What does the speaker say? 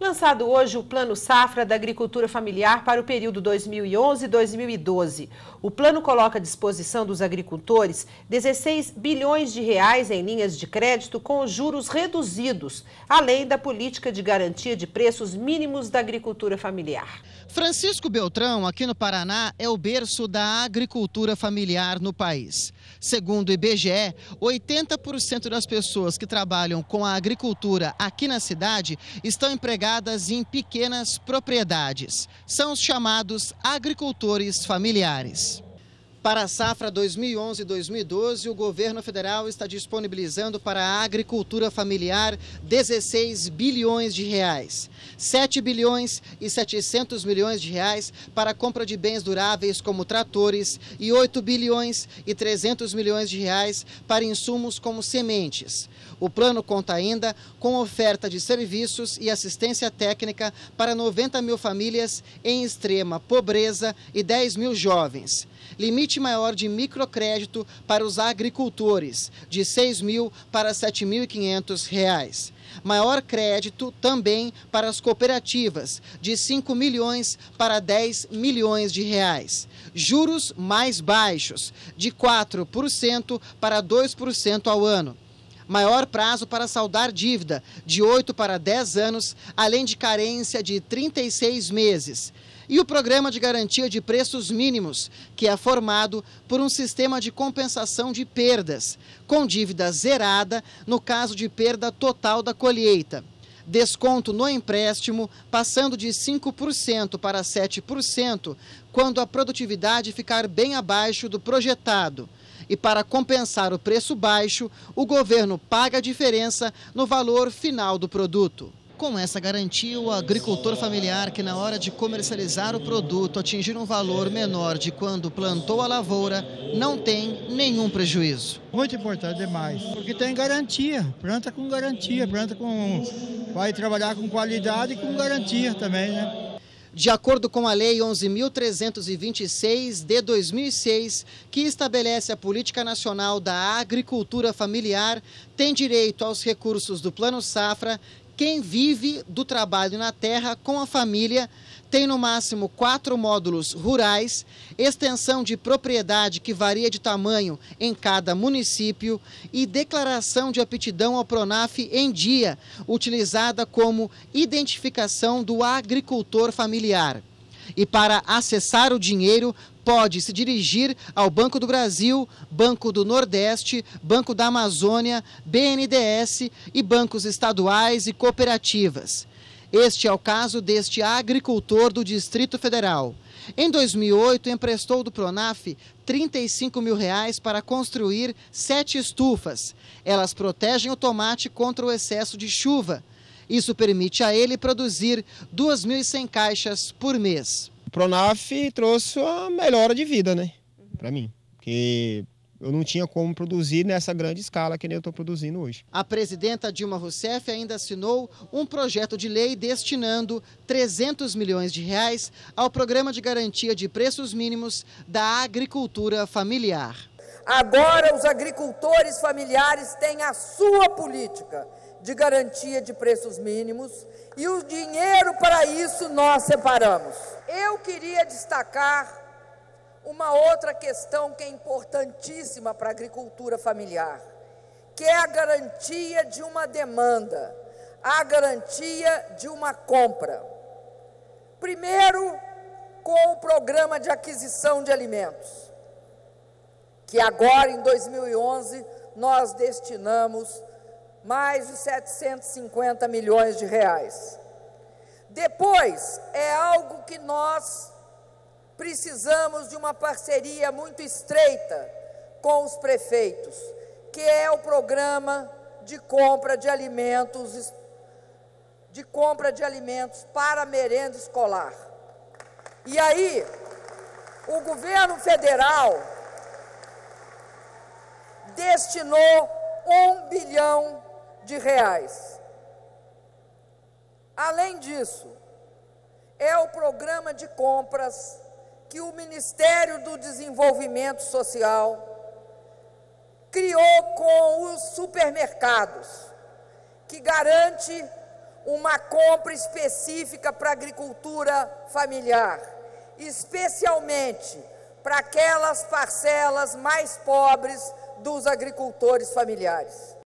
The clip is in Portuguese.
Lançado hoje o Plano Safra da Agricultura Familiar para o período 2011-2012. O plano coloca à disposição dos agricultores R$ 16 bilhões em linhas de crédito com juros reduzidos, além da política de garantia de preços mínimos da agricultura familiar. Francisco Beltrão, aqui no Paraná, é o berço da agricultura familiar no país. Segundo o IBGE, 80% das pessoas que trabalham com a agricultura aqui na cidade estão empregadas em pequenas propriedades. São os chamados agricultores familiares. Para a safra 2011-2012, o governo federal está disponibilizando para a agricultura familiar R$ 16 bilhões, R$ 7 bilhões e 700 milhões para a compra de bens duráveis como tratores e R$ 8 bilhões e 300 milhões para insumos como sementes. O plano conta ainda com oferta de serviços e assistência técnica para 90 mil famílias em extrema pobreza e 10 mil jovens. Limite maior de microcrédito para os agricultores, de R$ 6.000 para R$ 7.500. Maior crédito também para as cooperativas, de R$ 5 milhões para R$ 10 milhões. Juros mais baixos, de 4% para 2% ao ano. Maior prazo para saldar dívida, de 8 para 10 anos, além de carência de 36 meses. E o Programa de Garantia de Preços Mínimos, que é formado por um sistema de compensação de perdas, com dívida zerada no caso de perda total da colheita. Desconto no empréstimo, passando de 5% para 7%, quando a produtividade ficar bem abaixo do projetado. E para compensar o preço baixo, o governo paga a diferença no valor final do produto. Com essa garantia, o agricultor familiar que na hora de comercializar o produto atingir um valor menor de quando plantou a lavoura, não tem nenhum prejuízo. Muito importante demais, porque tem garantia, planta com garantia, vai trabalhar com qualidade e com garantia também, né? De acordo com a Lei 11.326 de 2006, que estabelece a Política Nacional da Agricultura Familiar, tem direito aos recursos do Plano Safra quem vive do trabalho na terra com a família, tem no máximo 4 módulos rurais, extensão de propriedade que varia de tamanho em cada município e declaração de aptidão ao Pronaf em dia, utilizada como identificação do agricultor familiar. E para acessar o dinheiro, pode se dirigir ao Banco do Brasil, Banco do Nordeste, Banco da Amazônia, BNDES e bancos estaduais e cooperativas. Este é o caso deste agricultor do Distrito Federal. Em 2008, emprestou do Pronaf R$ 35 mil para construir 7 estufas. Elas protegem o tomate contra o excesso de chuva. Isso permite a ele produzir 2.100 caixas por mês. O Pronaf trouxe a melhora de vida, né, para mim, porque eu não tinha como produzir nessa grande escala que nem eu estou produzindo hoje. A presidenta Dilma Rousseff ainda assinou um projeto de lei destinando R$ 300 milhões ao Programa de Garantia de Preços Mínimos da Agricultura Familiar. Agora os agricultores familiares têm a sua política de garantia de preços mínimos e o dinheiro para isso nós separamos. Eu queria destacar uma outra questão que é importantíssima para a agricultura familiar, que é a garantia de uma demanda, a garantia de uma compra. Primeiro, com o programa de aquisição de alimentos, que agora em 2011 nós destinamos mais de R$ 750 milhões. Depois, é algo que nós precisamos de uma parceria muito estreita com os prefeitos, que é o programa de compra de alimentos, para merenda escolar. E aí, o governo federal destinou R$ 1 bilhão. Além disso, é o programa de compras que o Ministério do Desenvolvimento Social criou com os supermercados, que garante uma compra específica para a agricultura familiar, especialmente para aquelas parcelas mais pobres dos agricultores familiares.